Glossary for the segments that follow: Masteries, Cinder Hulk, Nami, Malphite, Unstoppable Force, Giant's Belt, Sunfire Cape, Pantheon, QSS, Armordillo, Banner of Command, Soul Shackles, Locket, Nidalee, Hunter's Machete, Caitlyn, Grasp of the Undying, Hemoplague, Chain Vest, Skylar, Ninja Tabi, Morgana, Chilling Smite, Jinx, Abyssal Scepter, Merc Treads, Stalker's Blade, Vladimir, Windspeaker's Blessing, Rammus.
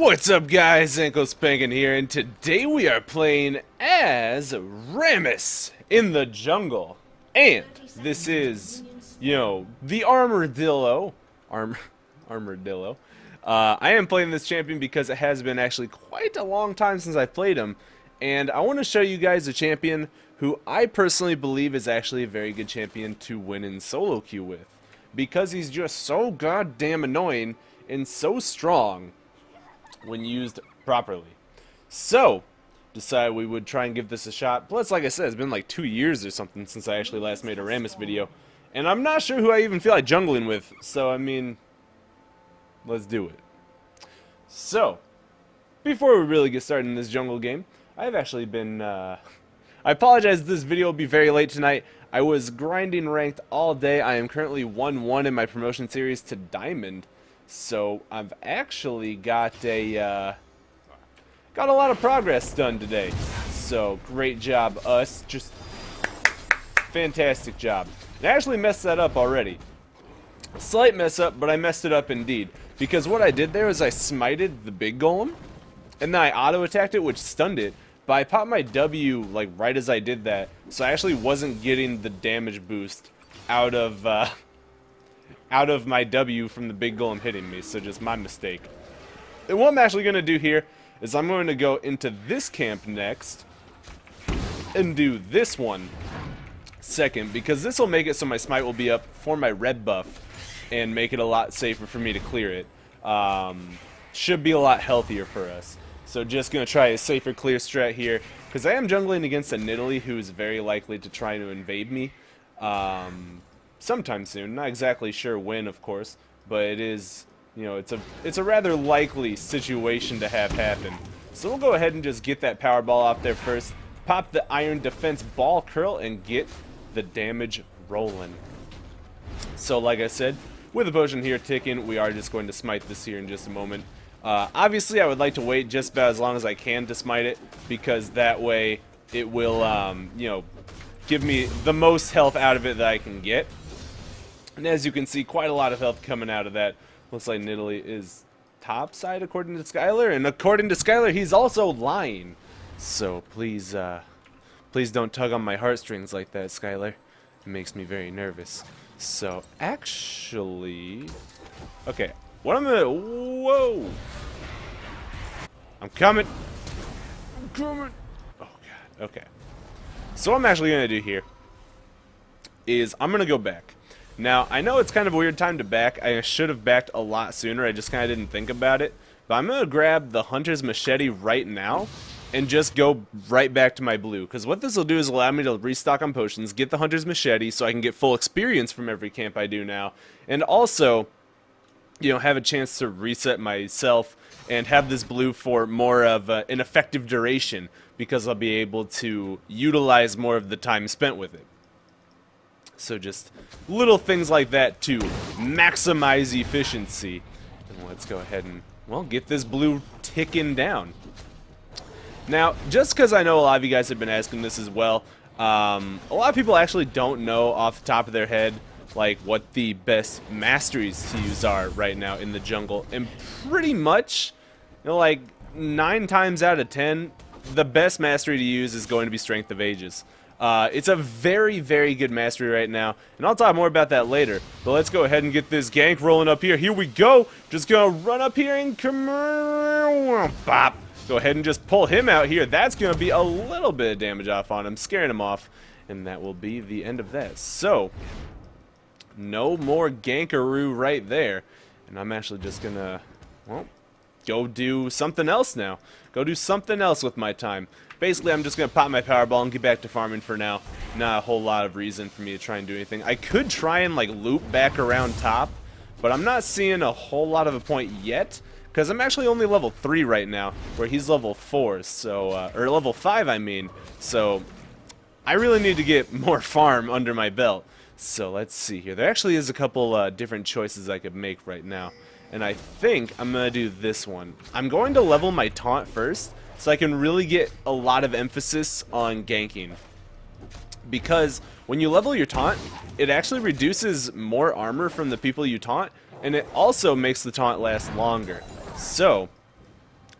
What's up, guys? Ankle Spankin' here, and today we are playing as Rammus in the jungle. And this is, you know, the Armordillo. Armordillo. I am playing this champion because it has been actually quite a long time since I played him. And I want to show you guys a champion who I personally believe is actually a very good champion to win in solo queue with. Because he's just so goddamn annoying and so strong when used properly. So, decided we would try and give this a shot. Plus, like I said, it's been like 2 years or something since I actually last made a Rammus video. And I'm not sure who I even feel like jungling with. So, I mean, let's do it. So, before we really get started in this jungle game, I've actually been... I apologize, this video will be very late tonight. I was grinding ranked all day. I am currently 1-1 in my promotion series to Diamond. So I've actually got a lot of progress done today. So great job, us. Just fantastic job. And I actually messed that up already. Slight mess up, but I messed it up indeed. Because what I did there is I smited the big golem, and then I auto-attacked it, which stunned it. But I popped my W like right as I did that, so I actually wasn't getting the damage boost out of my W from the big golem hitting me, so just my mistake. And what I'm actually going to do here is I'm going to go into this camp next and do this one second, because this will make it so my smite will be up for my red buff and make it a lot safer for me to clear it. Should be a lot healthier for us. So just going to try a safer clear strat here, because I am jungling against a Nidalee who is very likely to try to invade me. Sometime soon, not exactly sure when, of course, but it is, you know, it's a rather likely situation to have happen. So we'll go ahead and just get that power ball off there first, pop the iron defense ball curl, and get the damage rolling. So like I said, with the potion here ticking, we are just going to smite this here in just a moment. Obviously I would like to wait just about as long as I can to smite it, because that way it will, you know, give me the most health out of it that I can get. And as you can see, quite a lot of health coming out of that. Looks like Nidalee is topside according to Skylar, and according to Skylar, he's also lying. So please, please don't tug on my heartstrings like that, Skylar. It makes me very nervous. So actually, okay, what I'm gonna, whoa, I'm coming. Oh god, okay. So what I'm actually gonna do here is I'm gonna go back. Now, I know it's kind of a weird time to back. I should have backed a lot sooner. I just kind of didn't think about it. But I'm going to grab the Hunter's Machete right now and just go right back to my blue. Because what this will do is allow me to restock on potions, get the Hunter's Machete so I can get full experience from every camp I do now. And also, you know, have a chance to reset myself and have this blue for more of an effective duration. Because I'll be able to utilize more of the time spent with it. So just little things like that to maximize efficiency. And let's go ahead and, well, get this blue ticking down. Now, just because I know a lot of you guys have been asking this as well, a lot of people actually don't know off the top of their head, like, what the best masteries to use are right now in the jungle. And pretty much, you know, like, 9 times out of 10, the best mastery to use is going to be Strength of Ages. It's a very, very good mastery right now, and I'll talk more about that later. But let's go ahead and get this gank rolling up here. Here we go. Just gonna run up here and come bop. Go ahead and just pull him out here. That's gonna be a little bit of damage off on him, scaring him off, and that will be the end of that. So, no more gankaroo right there, and I'm actually just gonna, well, go do something else now. Go do something else with my time. Basically, I'm just going to pop my Powerball and get back to farming for now. Not a whole lot of reason for me to try and do anything. I could try and, like, loop back around top, but I'm not seeing a whole lot of a point yet, because I'm actually only level 3 right now, where he's level 4, so, or level 5, I mean. So, I really need to get more farm under my belt. So, let's see here. There actually is a couple different choices I could make right now, and I think I'm going to do this one. I'm going to level my taunt first, so I can really get a lot of emphasis on ganking. Because when you level your taunt, it actually reduces more armor from the people you taunt, and it also makes the taunt last longer. So,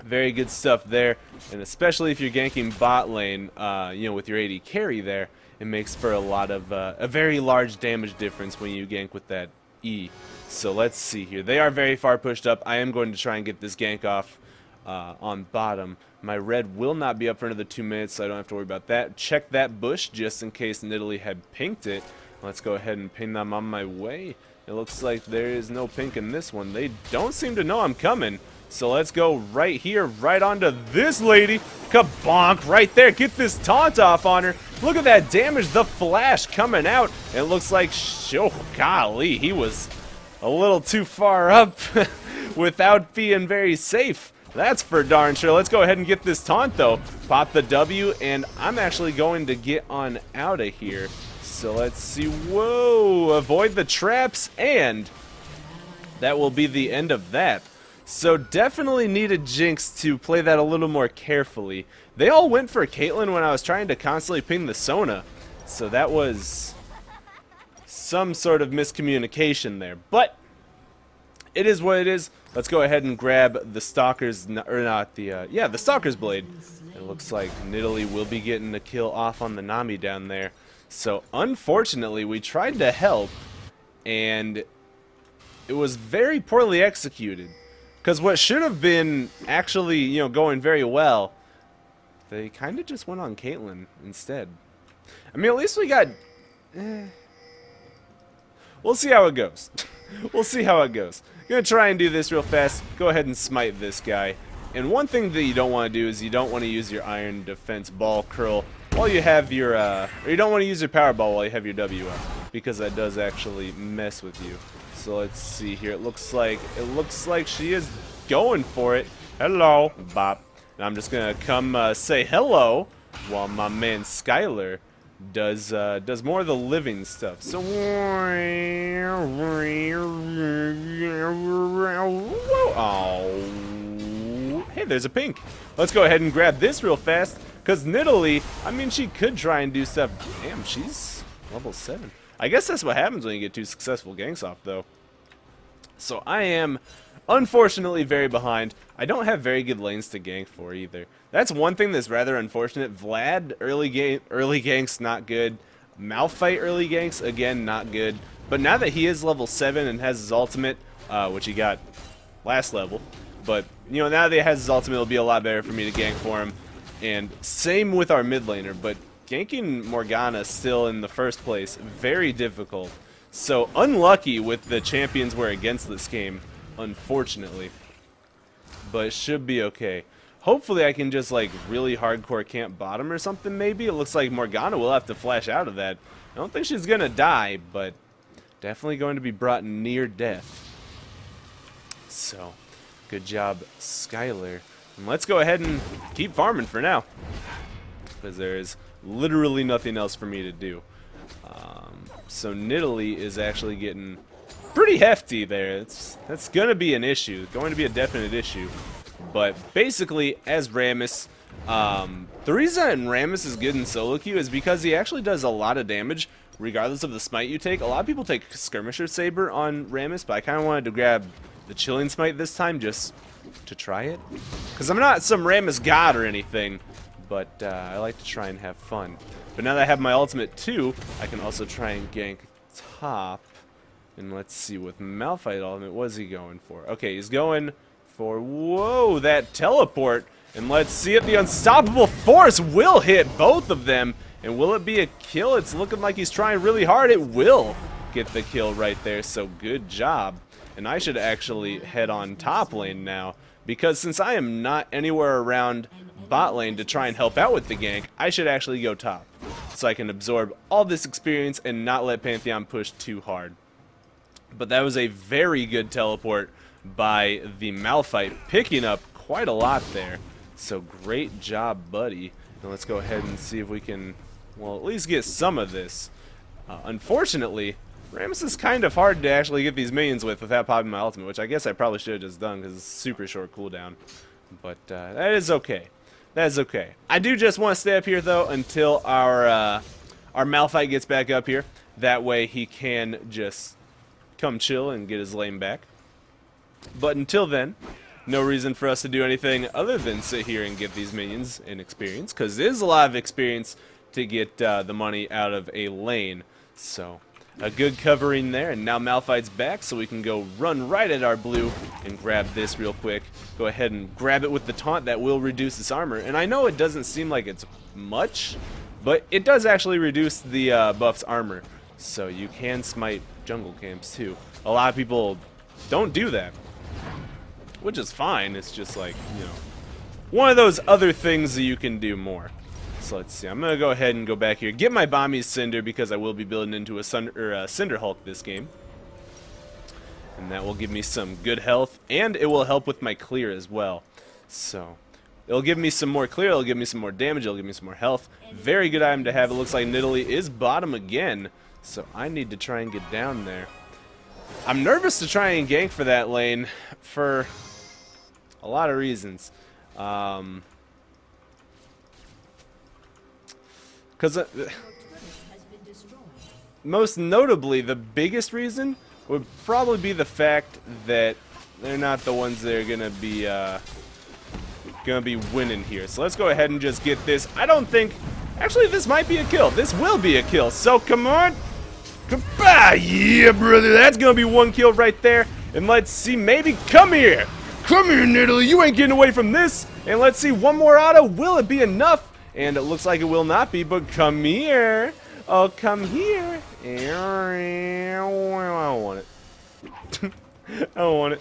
Very good stuff there, and especially if you're ganking bot lane, you know, with your AD carry there, it makes for a lot of a very large damage difference when you gank with that E. So let's see here. They are very far pushed up. I am going to try and get this gank off on bottom. My red will not be up for another 2 minutes, so I don't have to worry about that. Check that bush just in case Nidalee had pinked it. Let's go ahead and ping them on my way. It looks like there is no pink in this one. They don't seem to know I'm coming. So let's go right here, right onto this lady. Kabonk, right there. Get this taunt off on her. Look at that damage. The flash coming out. It looks like, oh, golly, he was a little too far up without being very safe. That's for darn sure. Let's go ahead and get this taunt, though. Pop the W, and I'm actually going to get on out of here. So let's see. Whoa, avoid the traps, and that will be the end of that. So definitely needed Jinx to play that a little more carefully. They all went for Caitlyn when I was trying to constantly ping the Sona. So that was some sort of miscommunication there. But it is what it is. Let's go ahead and grab the Stalker's, or not the, yeah, the Stalker's Blade. It looks like Nidalee will be getting the kill off on the Nami down there. So unfortunately, we tried to help, and it was very poorly executed. Because what should have been actually, you know, going very well, they kind of just went on Caitlyn instead. I mean, at least we got... We'll see how it goes. We'll see how it goes. I'm going to try and do this real fast. Go ahead and smite this guy. And one thing that you don't want to do is you don't want to use your iron defense ball curl while you have your... or you don't want to use your power ball while you have your W up, because that does actually mess with you. So let's see here. It looks like she is going for it. Hello, bop. And I'm just gonna come say hello while my man Skylar does more of the living stuff. So oh, hey, there's a pink. Let's go ahead and grab this real fast, cause Nidalee. I mean, she could try and do stuff. Damn, she's level 7. I guess that's what happens when you get 2 successful ganks off, though. So I am, unfortunately, very behind. I don't have very good lanes to gank for either. That's one thing that's rather unfortunate. Vlad, early ganks, not good. Malphite, early ganks, again, not good. But now that he is level 7 and has his ultimate, which he got last level, but, you know, now that he has his ultimate, it'll be a lot better for me to gank for him. And same with our mid laner, but... ganking Morgana still in the first place, very difficult. So unlucky with the champions we're against this game, unfortunately. But it should be okay. Hopefully I can just like really hardcore camp bottom or something maybe. It looks like Morgana will have to flash out of that. I don't think she's gonna die, but definitely going to be brought near death. So good job, Skylar. And let's go ahead and keep farming for now, because there is literally nothing else for me to do. So Nidalee is actually getting pretty hefty there. That's going to be an issue. Going to be a definite issue. But basically, as Rammus, the reason Rammus is good in solo queue is because he actually does a lot of damage, regardless of the smite you take. A lot of people take Skirmisher Saber on Rammus, but I kind of wanted to grab the Chilling Smite this time just to try it, because I'm not some Rammus god or anything. But I like to try and have fun. But now that I have my ultimate too, I can also try and gank top. And let's see, with Malphite ultimate, what is he going for? Okay, he's going for, whoa, that teleport. And let's see it, the Unstoppable Force will hit both of them. And will it be a kill? It's looking like he's trying really hard. It will get the kill right there, so good job. And I should actually head on top lane now, because since I am not anywhere around bot lane to try and help out with the gank, I should actually go top, so I can absorb all this experience and not let Pantheon push too hard. But that was a very good teleport by the Malphite, picking up quite a lot there. So great job, buddy. Now let's go ahead and see if we can, well, at least get some of this. Unfortunately, Rammus is kind of hard to actually get these minions with without popping my ultimate, which I guess I probably should have just done because it's super short cooldown. But that is okay. That is okay. I do just want to stay up here, though, until our Malphite gets back up here. That way he can just come chill and get his lane back. But until then, No reason for us to do anything other than sit here and give these minions an experience, because it is a lot of experience to get the money out of a lane. So a good covering there, and now Malphite's back, so we can go run right at our blue and grab this real quick. Go ahead and grab it with the taunt. That will reduce this armor, and I know it doesn't seem like it's much, but it does actually reduce the buff's armor, so you can smite jungle camps too. A lot of people don't do that, which is fine. It's just like, you know, one of those other things that you can do more. So let's see. I'm going to go ahead and go back here. Get my Bomby's Cinder, because I will be building into a Cinder Hulk this game. And that will give me some good health, and it will help with my clear as well. So it'll give me some more clear, it'll give me some more damage, it'll give me some more health. Very good item to have. It looks like Nidalee is bottom again, so I need to try and get down there. I'm nervous to try and gank for that lane for a lot of reasons. Because most notably, the biggest reason would probably be the fact that they're not the ones that are gonna be winning here. So let's go ahead and just get this. I don't think, actually, this might be a kill. This will be a kill. So come on, goodbye, yeah, brother. That's gonna be one kill right there. And let's see, maybe come here, Nidalee. You ain't getting away from this. And let's see, one more auto. Will it be enough? And it looks like it will not be, but come here. Oh, come here. I don't want it. I don't want it.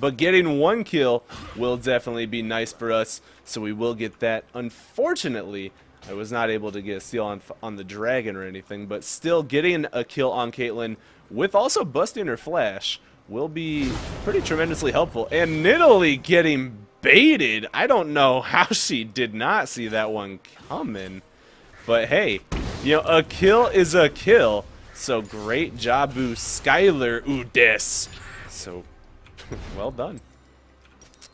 But getting one kill will definitely be nice for us, so we will get that. Unfortunately, I was not able to get a steal on the dragon or anything, but still getting a kill on Caitlyn with also busting her flash will be pretty tremendously helpful. And Nidalee getting baited. I don't know how she did not see that one coming, but hey, you know, a kill is a kill. So great job, Skylar Udes. So well done.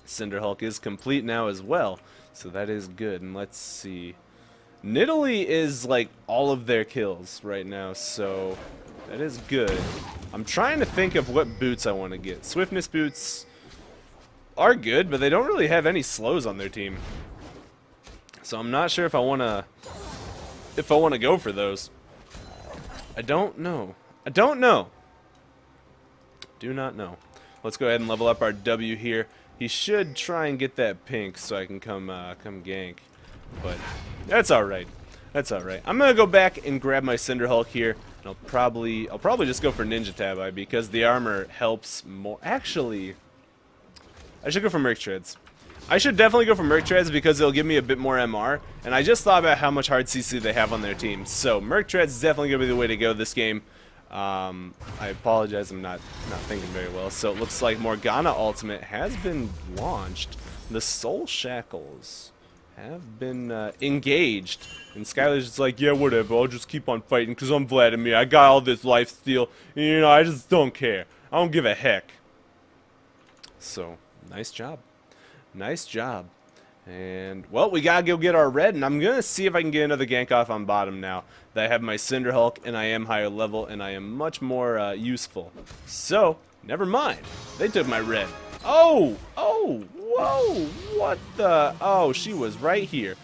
Cinder Hulk is complete now as well, so that is good. And let's see, Nidalee is like all of their kills right now, so that is good. I'm trying to think of what boots I want to get. Swiftness boots are good, but they don't really have any slows on their team, so I'm not sure if I wanna go for those. I do not know. Let's go ahead and level up our W here. He should try and get that pink so I can come gank, but that's all right. I'm gonna go back and grab my Cinder Hulk here, and I'll probably just go for Ninja Tabi, because the armor helps more. Actually, I should go for Merc Treads. I should definitely go for Merc Treads, because it'll give me a bit more MR, and I just thought about how much hard CC they have on their team. So Merc Treads is definitely going to be the way to go this game. I apologize, I'm not thinking very well. So it looks like Morgana ultimate has been launched. The Soul Shackles have been engaged, and Skylar's just like, yeah, whatever, I'll just keep on fighting, because I'm Vladimir, I got all this lifesteal, and, you know, I just don't care. I don't give a heck. So nice job. Nice job. And, well, we gotta go get our red, and I'm gonna see if I can get another gank off on bottom now that I have my Cinder Hulk, and I am higher level, and I am much more useful. So, never mind. They took my red. Oh! Oh! Whoa! What the? Oh, she was right here.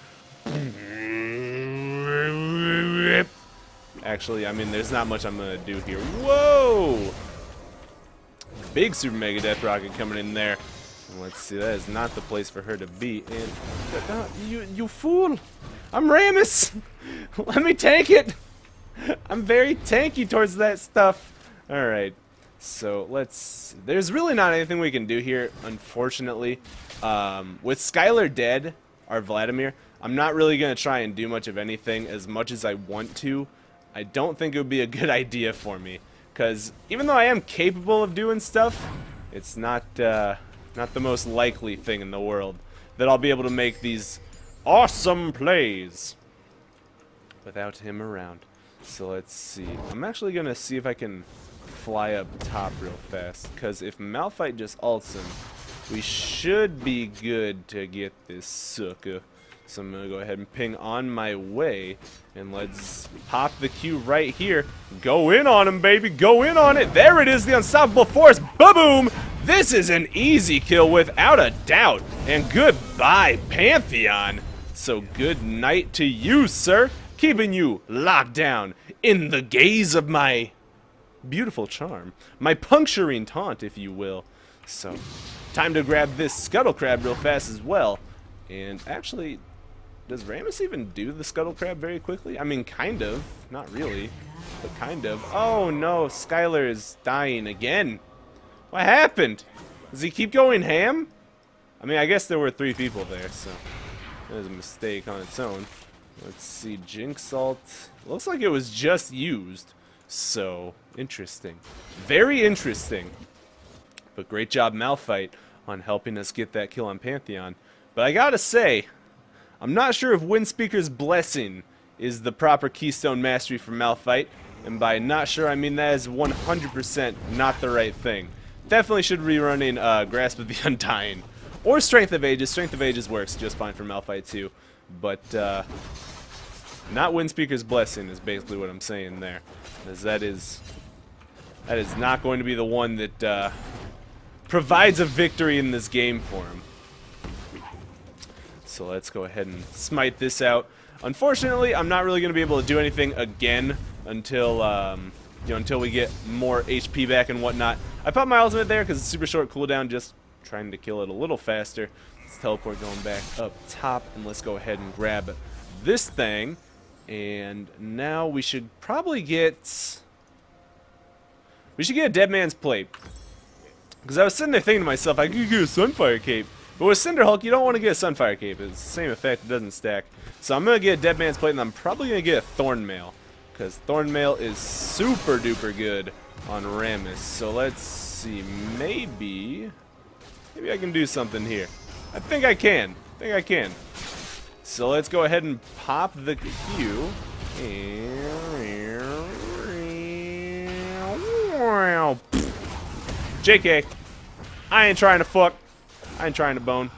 Actually, I mean, there's not much I'm gonna do here. Whoa! Big Super Mega Death Rocket coming in there. Let's see, that is not the place for her to be in. You fool! I'm Rammus! Let me tank it! I'm very tanky towards that stuff. Alright, so let's... There's really not anything we can do here, unfortunately. With Skylar dead, or Vladimir, I'm not really going to try and do much of anything as much as I want to. I don't think it would be a good idea for me, because even though I am capable of doing stuff, it's not the most likely thing in the world that I'll be able to make these awesome plays without him around. So let's see. I'm actually going to see if I can fly up top real fast, because if Malphite just ults him, we should be good to get this sucker. So I'm going to go ahead and ping on my way, and let's pop the Q right here. Go in on him, baby. Go in on it. There it is, the Unstoppable Force. Ba-boom. This is an easy kill without a doubt. And goodbye, Pantheon. So good night to you, sir. Keeping you locked down in the gaze of my beautiful charm. My puncturing taunt, if you will. So, time to grab this Scuttle Crab real fast as well. And actually, does Rammus even do the Scuttle Crab very quickly? I mean, kind of. Not really, but kind of. Oh no, Skylar is dying again. What happened? Does he keep going ham? I mean, I guess there were three people there, so that was a mistake on its own. Let's see, Jinx Salt. Looks like it was just used. So, interesting. Very interesting. But great job, Malphite, on helping us get that kill on Pantheon. But I gotta say, I'm not sure if Windspeaker's Blessing is the proper Keystone Mastery for Malphite. And by not sure, I mean that is 100% not the right thing. Definitely should be running Grasp of the Undying. Or Strength of Ages. Strength of Ages works just fine for Malphite too. But not Windspeaker's Blessing is basically what I'm saying there. As that is not going to be the one that provides a victory in this game for him. So let's go ahead and smite this out. Unfortunately, I'm not really going to be able to do anything again until until we get more HP back and whatnot. I pop my ultimate there because it's super short cooldown, just trying to kill it a little faster. Let's teleport going back up top, and let's go ahead and grab this thing. And now we should probably get... we should get a Dead Man's Plate. Because I was sitting there thinking to myself, I could get a Sunfire Cape. But with Cinder Hulk, you don't want to get a Sunfire Cape. It's the same effect, it doesn't stack. So I'm going to get a Dead Man's Plate, and I'm probably going to get a Thornmail. Because Thornmail is super duper good on Rammus. So let's see, maybe I can do something here. I think I can. So let's go ahead and pop the Q. And... JK. I ain't trying to fuck. I ain't trying to bone.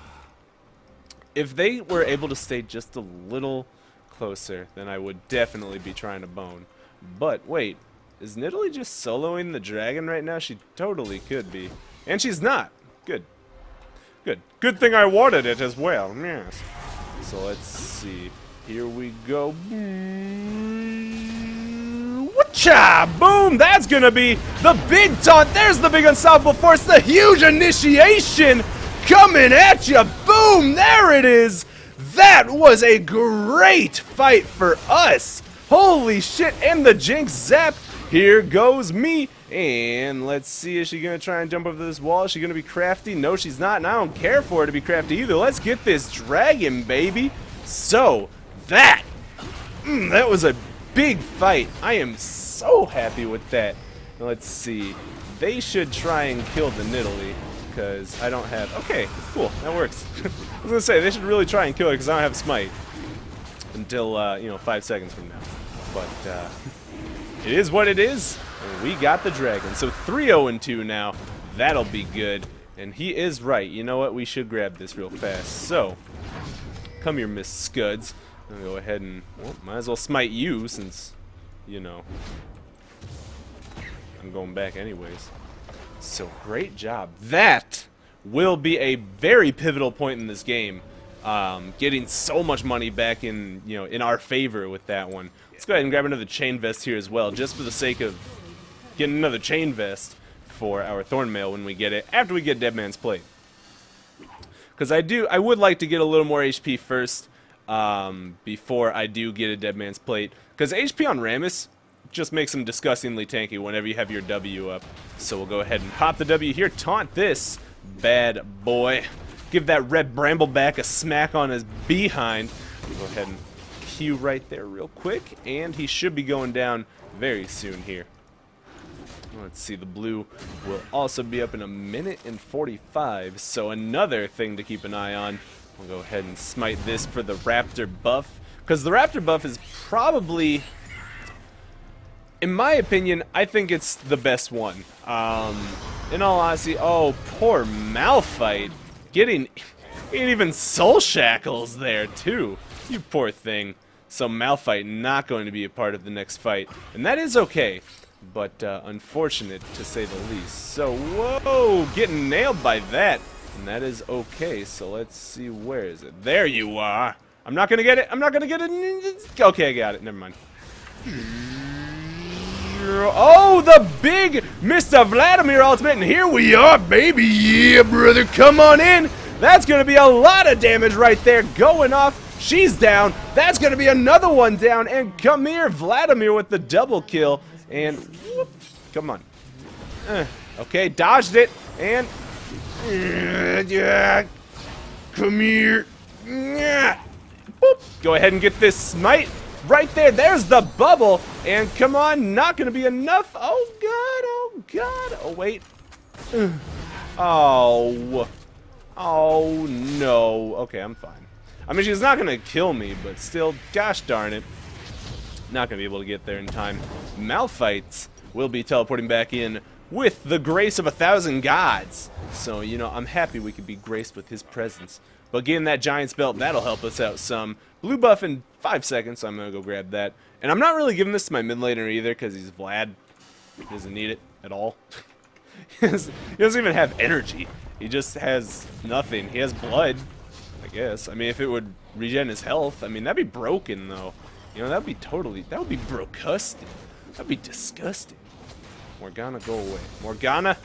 If they were able to stay just a little closer, then I would definitely be trying to bone. But wait, is Nidalee just soloing the dragon right now? She totally could be. And she's not. Good. Good. Good thing I wanted it as well. Yes. So let's see. Here we go. Whatcha! Boom! That's gonna be the big taunt. There's the big Unstoppable Force. The huge initiation coming at you. Boom! There it is. That was a great fight for us. Holy shit! And the Jinx zap. Here goes me. And let's see, is she going to try and jump over this wall? Is she going to be crafty? No, she's not, and I don't care for her to be crafty either. Let's get this dragon, baby. So, that was a big fight. I am so happy with that. Now, let's see. They should try and kill the Nidalee, because I don't have... okay, cool, that works. I was going to say, they should really try and kill her, because I don't have Smite until, 5 seconds from now. But, it is what it is. We got the dragon, so 3-0-2 now. That'll be good. And he is right. You know what? We should grab this real fast. So, come here, Miss Scuds. I'll go ahead and might as well smite you since, I'm going back anyways. So great job. That will be a very pivotal point in this game. Getting so much money back in, in our favor with that one. Let's go ahead and grab another Chain Vest here as well, just for the sake of getting another Chain Vest for our Thornmail when we get it, after we get Dead Man's Plate. Because I would like to get a little more HP first, before I do get a Dead Man's Plate. Because HP on Rammus just makes him disgustingly tanky whenever you have your W up. So we'll go ahead and pop the W here, taunt this bad boy. Give that red bramble back a smack on his behind. We'll go ahead and Q right there real quick, and he should be going down very soon here. Let's see, the blue will also be up in a minute and 45, so another thing to keep an eye on. We'll go ahead and smite this for the Raptor buff, because the Raptor buff is probably, in my opinion, I think it's the best one. In all honesty, oh, poor Malphite, getting even Soul Shackles there, too. You poor thing. So Malphite not going to be a part of the next fight, and that is okay. but unfortunate to say the least. So, whoa, getting nailed by that. And that is okay, so let's see, where is it? There you are! I'm not gonna get it, I'm not gonna get it! Okay, I got it, never mind. Oh, the big Mr. Vladimir ultimate, and here we are, baby! Yeah, brother, come on in! That's gonna be a lot of damage right there going off. She's down, that's gonna be another one down, and come here, Vladimir with the double kill, and whoop, come on. Okay, dodged it, and... come here. Boop. Go ahead and get this smite right there. There's the bubble, and come on, not gonna be enough. Oh god, oh god, oh wait, oh, oh no. Okay, I'm fine. I mean, she's not gonna kill me, but still, gosh darn it, not gonna be able to get there in time. Malphite will be teleporting back in with the grace of 1,000 gods. So, you know, I'm happy we could be graced with his presence. But getting that Giant's Belt, that'll help us out some. Blue buff in 5 seconds, so I'm going to go grab that. And I'm not really giving this to my mid laner either, because he's Vlad. He doesn't need it at all. He doesn't even have energy. He just has nothing. He has blood, I guess. I mean, if it would regen his health, I mean, that'd be broken, though. You know, that'd be totally, that would be brocusted. That'd be disgusting. Morgana, go away. Morgana!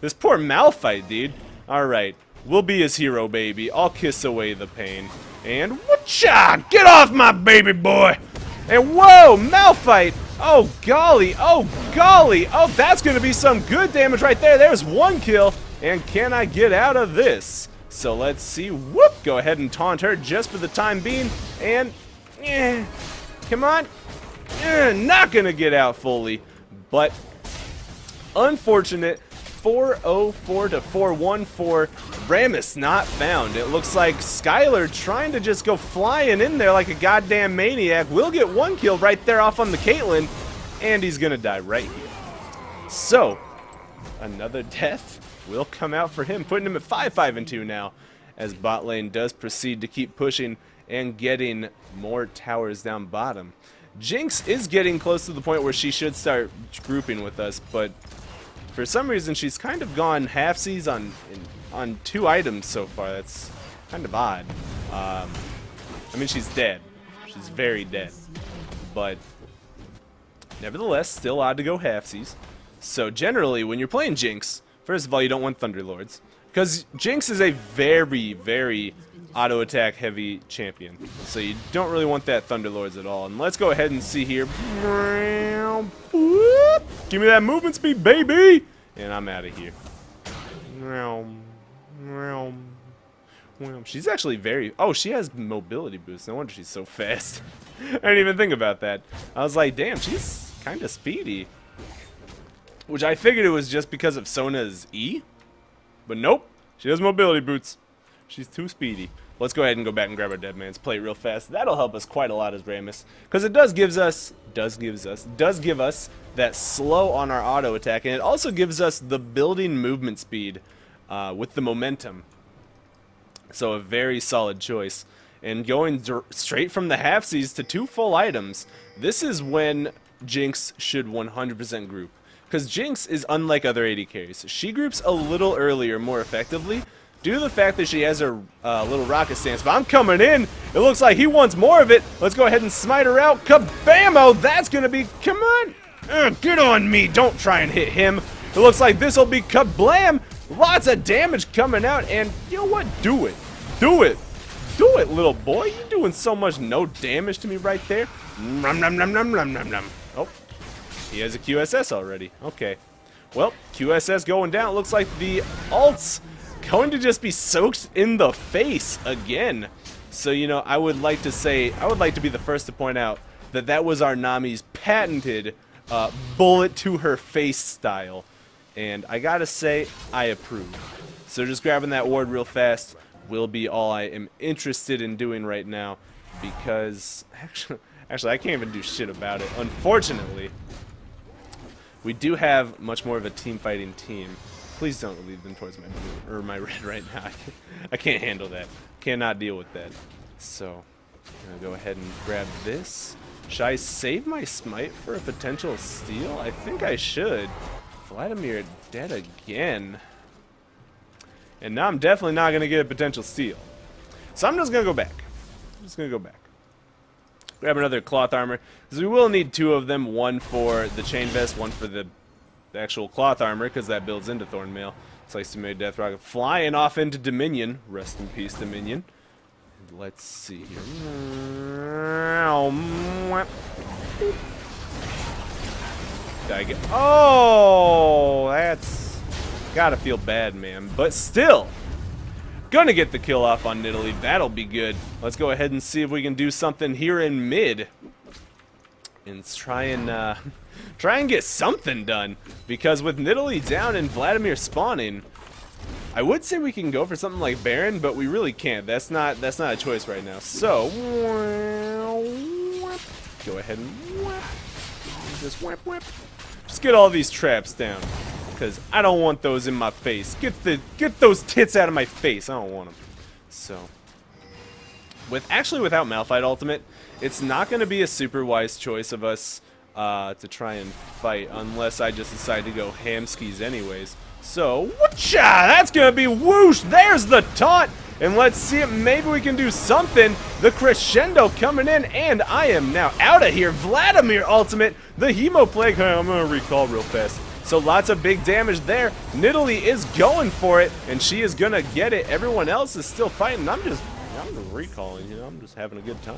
This poor Malphite, dude. Alright, we'll be his hero, baby. I'll kiss away the pain. And whatcha! Get off my baby boy! And whoa, Malphite! Oh, golly! Oh, golly! Oh, that's gonna be some good damage right there. There's one kill. And can I get out of this? So let's see. Whoop! Go ahead and taunt her just for the time being. And... eh, come on. Not gonna get out fully, but unfortunate. 404 to 414. Rammus not found. It looks like Skylar trying to just go flying in there like a goddamn maniac. We'll get one kill right there off on the Caitlyn, and he's gonna die right here. So another death will come out for him, putting him at 5-5-2 now, as bot lane does proceed to keep pushing and getting more towers down bottom. Jinx is getting close to the point where she should start grouping with us, but for some reason she's kind of gone halfsies on 2 items so far. That's kind of odd. I mean, she's dead. She's very dead. But nevertheless, still odd to go halfsies. So generally, when you're playing Jinx, first of all, you don't want Thunderlords, because Jinx is a very, very auto attack heavy champion. So you don't really want that Thunderlords at all. And let's go ahead and see here. Give me that movement speed, baby! And I'm out of here. She's actually very... oh, she has mobility boost. No wonder she's so fast. I didn't even think about that. I was like, damn, she's kind of speedy. Which I figured it was just because of Sona's E. But nope, she has mobility boots. She's too speedy. Let's go ahead and go back and grab our Dead Man's Plate real fast. That'll help us quite a lot as Rammus, because it does give us that slow on our auto attack, and it also gives us the building movement speed with the momentum. So a very solid choice. And going straight from the halfsies to 2 full items, this is when Jinx should 100% group. Because Jinx is unlike other AD carries. She groups a little earlier more effectively due to the fact that she has her little rocket stance. But I'm coming in. It looks like he wants more of it. Let's go ahead and smite her out. Kabammo! That's going to be... come on! Get on me! Don't try and hit him. It looks like this will be kablam! Lots of damage coming out. And you know what? Do it. Do it. Do it, little boy. You're doing so much no damage to me right there. Nom nom nom nom nom nom nom. Oh. He has a QSS already. Okay. Well, QSS going down. It looks like the ult's going to just be soaked in the face again. So, you know, I would like to say, I would like to be the first to point out that that was our Nami's patented bullet to her face style. And I gotta say, I approve. So just grabbing that ward real fast will be all I am interested in doing right now. Because, actually I can't even do shit about it, unfortunately. We do have much more of a team-fighting team. Please don't lead them towards my blue or my red right now. I can't handle that. Cannot deal with that. So, I'm going to go ahead and grab this. Should I save my smite for a potential steal? I think I should. Vladimir dead again. And now I'm definitely not going to get a potential steal. So I'm just going to go back. I'm just going to go back. Grab another cloth armor. Because we will need two of them. One for the chain vest, one for the actual cloth armor. Because that builds into Thornmail. Slice to mid death rocket. Flying off into Dominion. Rest in peace, Dominion. Let's see here. Oh, that's gotta feel bad, man. But still, gonna get the kill off on Nidalee. That'll be good. Let's go ahead and see if we can do something here in mid, and try and get something done. Because with Nidalee down and Vladimir spawning, I would say we can go for something like Baron, but we really can't. That's not a choice right now. So go ahead and just whip. Just get all these traps down, because I don't want those in my face. Get those tits out of my face. I don't want them. So without Malphite ultimate, it's not going to be a super wise choice of us to try and fight, unless I just decide to go hamskis anyways. So, whatcha? That's gonna be whoosh! There's the taunt! And let's see if maybe we can do something. The crescendo coming in, and I am now out of here. Vladimir ultimate, the Hemoplague. I'm gonna recall real fast. So lots of big damage there. Nidalee is going for it, and she is gonna get it. Everyone else is still fighting. I'm just recalling, you know, I'm just having a good time.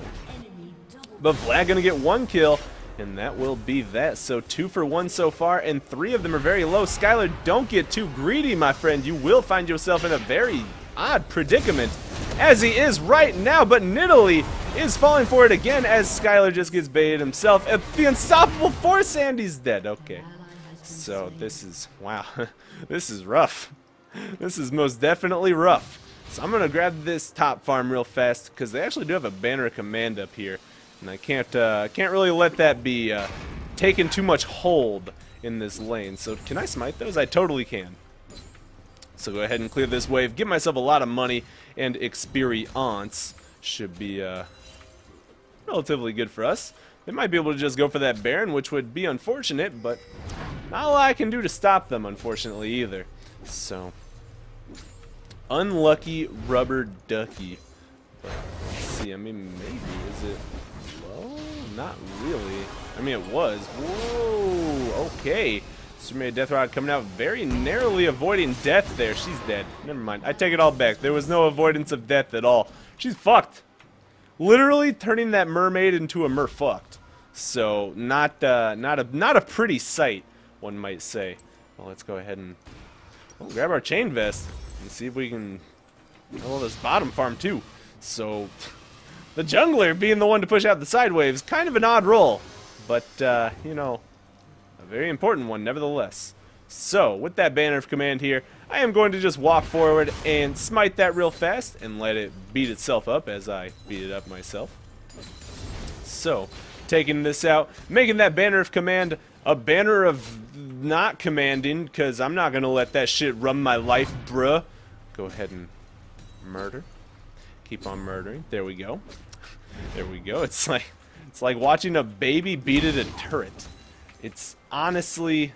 But Vlad gonna get one kill. And that will be that. So 2 for 1 so far, and 3 of them are very low. Skylar, don't get too greedy, my friend. You will find yourself in a very odd predicament, as he is right now. But Nidalee is falling for it again, as Skylar just gets baited himself. At the Unstoppable Force, and he's dead. Okay. So this is, wow. This is rough. This is most definitely rough. So I'm going to grab this top farm real fast, because they actually do have a Banner of Command up here. And I can't really let that be taking too much hold in this lane. So can I smite those? I totally can. So go ahead and clear this wave. Give myself a lot of money and experience. Should be relatively good for us. They might be able to just go for that Baron, which would be unfortunate, but not a lot I can do to stop them, unfortunately, either. So unlucky rubber ducky. But let's see. I mean, maybe is it? Not really. I mean, it was. Whoa, okay. Superman Death Rod coming out, very narrowly avoiding death there. She's dead. Never mind. I take it all back. There was no avoidance of death at all. She's fucked. Literally turning that mermaid into a merfucked. So, not a pretty sight, one might say. Well, let's go ahead and grab our chain vest and see if we can level this bottom farm too. So the jungler being the one to push out the side waves, kind of an odd role, but, you know, a very important one nevertheless. So, with that Banner of Command here, I am going to just walk forward and smite that real fast and let it beat itself up as I beat it up myself. So, taking this out, making that Banner of Command a banner of not commanding, because I'm not going to let that shit run my life, bruh. Go ahead and murder. Keep on murdering. There we go. There we go. It's like watching a baby beat at a turret. It's honestly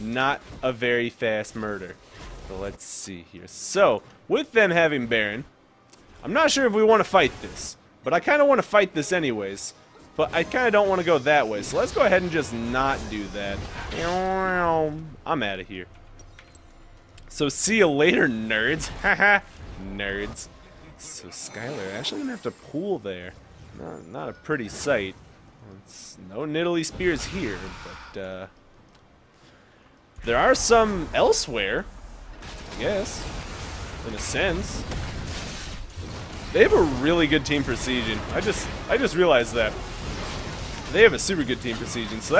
not a very fast murder. But let's see here. So, with them having Baron, I'm not sure if we want to fight this. But I kind of want to fight this anyways. But I kind of don't want to go that way. So let's go ahead and just not do that. I'm out of here. So see you later, nerds. Haha, nerds. So Skylar actually gonna have to pull there. Not a pretty sight. It's no Nidalee spears here, but there are some elsewhere, I guess, in a sense. They have a really good team for sieging. I just realized that they have a super good team for sieging. So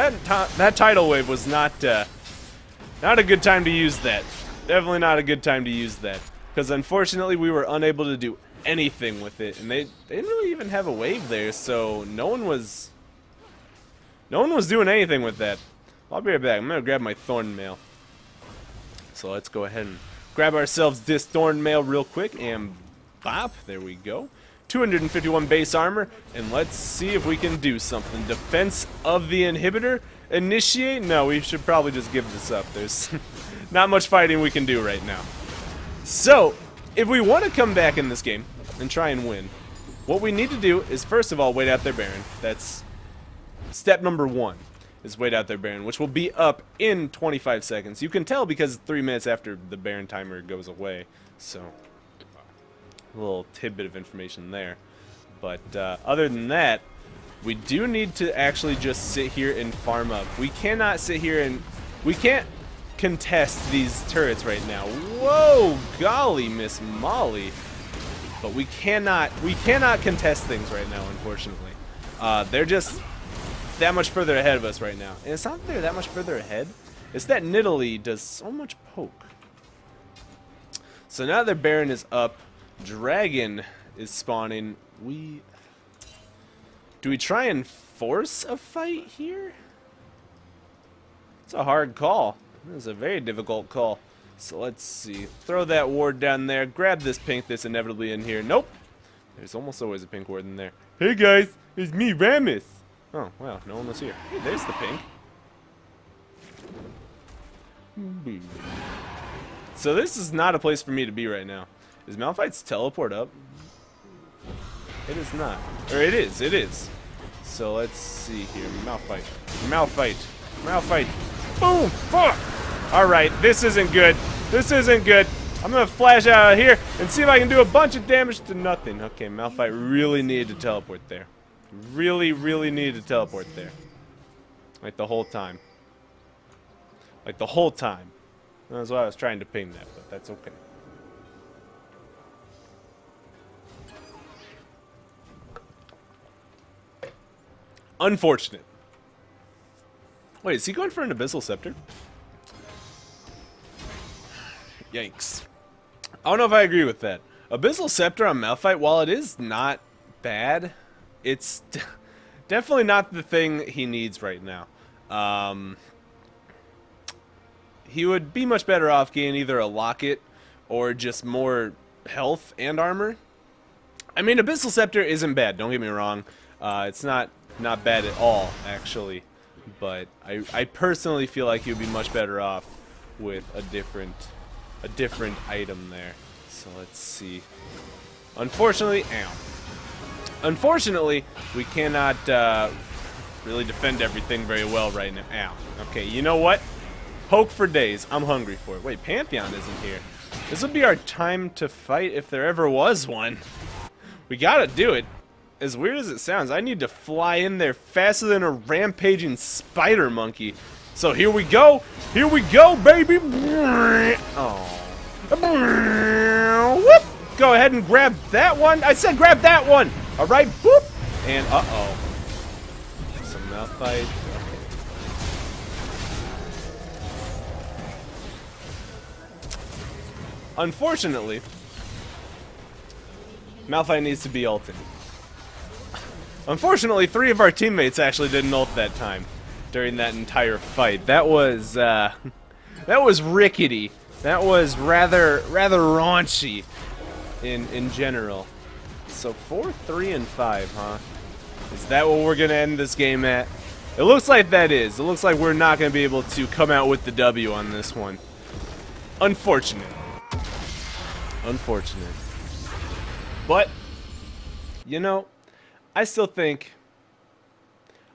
that tidal wave was not a good time to use that. Definitely not a good time to use that, because unfortunately we were unable to do anything with it, and they didn't really even have a wave there, so no one was doing anything with that. I'll be right back. I'm gonna grab my Thornmail. So let's go ahead and grab ourselves this Thornmail real quick and bop. There we go. 251 base armor, and let's see if we can do something. Defense of the inhibitor, initiate? No, we should probably just give this up. There's not much fighting we can do right now. So, if we want to come back in this game and try and win, what we need to do is, first of all, wait out their Baron. That's step number one, is wait out their Baron, which will be up in 25 seconds. You can tell because it's 3 minutes after the Baron timer goes away, so a little tidbit of information there. But other than that, we do need to actually just sit here and farm up. We cannot sit here and we can't contest these turrets right now. Whoa, golly, Miss Molly. But we cannot contest things right now, unfortunately. They're just that much further ahead of us right now. And it's not that they're that much further ahead, it's that Nidalee does so much poke. So now their Baron is up, Dragon is spawning. Do we try and force a fight here? It's a hard call. It's a very difficult call. So let's see. Throw that ward down there. Grab this pink that's inevitably in here. Nope. There's almost always a pink ward in there. Hey guys, it's me, Rammus. Oh, wow, no one was here. Hey, there's the pink. So this is not a place for me to be right now. Is Malphite's teleport up? It is not. Or it is, it is. So let's see here. Malphite. Malphite. Malphite. Boom! Fuck! Alright, this isn't good. This isn't good. I'm gonna flash out of here and see if I can do a bunch of damage to nothing. Okay, Malphite really needed to teleport there. Really, really needed to teleport there. Like the whole time. Like the whole time. That's why I was trying to ping that, but that's okay. Unfortunate. Wait, is he going for an Abyssal Scepter? Yikes. I don't know if I agree with that. Abyssal Scepter on Malphite, while it is not bad, it's definitely not the thing he needs right now. He would be much better off getting either a locket or just more health and armor. I mean, Abyssal Scepter isn't bad, don't get me wrong. It's not bad at all, actually. But I personally feel like he would be much better off with a different item there. So let's see. Unfortunately, we cannot really defend everything very well right now. Ow. Okay, you know what? Poke for days. I'm hungry for it. Wait, Pantheon isn't here. This would be our time to fight if there ever was one. We gotta do it. As weird as it sounds, I need to fly in there faster than a rampaging spider monkey. So here we go, baby! Oh, whoop! Go ahead and grab that one. I said grab that one. All right, boop, and uh-oh, some Malphite. Okay. Unfortunately, Malphite needs to be ulted. Unfortunately, three of our teammates actually didn't ult that time. During that entire fight, that was rickety. That was rather raunchy, in general. So 4, 3, and 5, huh? Is that what we're gonna end this game at? It looks like that is. It looks like we're not gonna be able to come out with the W on this one. Unfortunate. Unfortunate. But you know, I still think,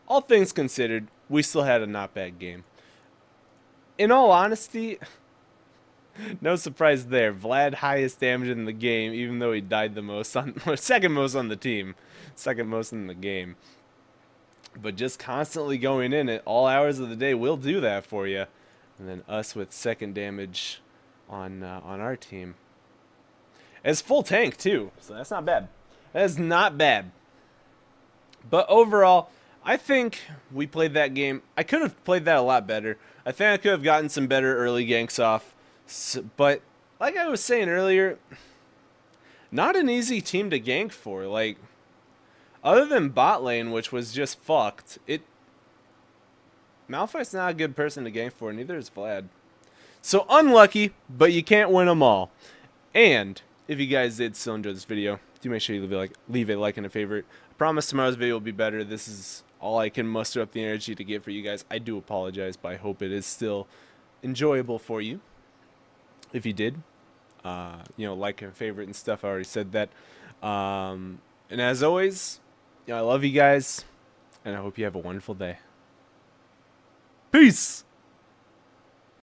all things considered, we still had a not bad game. In all honesty, no surprise there. Vlad, highest damage in the game, even though he died the most on, or second most on the team. Second most in the game. But just constantly going in at all hours of the day will do that for you. And then us with second damage on our team. It's full tank too, so that's not bad. That is not bad. But overall, I think we played that game. I could have played that a lot better. I think I could have gotten some better early ganks off. But like I was saying earlier, not an easy team to gank for. Like, other than bot lane, which was just fucked, Malphite's not a good person to gank for, neither is Vlad. So unlucky, but you can't win them all. And If you guys did still enjoy this video, do make sure you leave a like and a favorite. I promise tomorrow's video will be better. This is all I can muster up the energy to get for you guys. I do apologize, but I hope it is still enjoyable for you. If you did, you know, like and favorite and stuff. I already said that. And as always, you know, I love you guys, and I hope you have a wonderful day. Peace!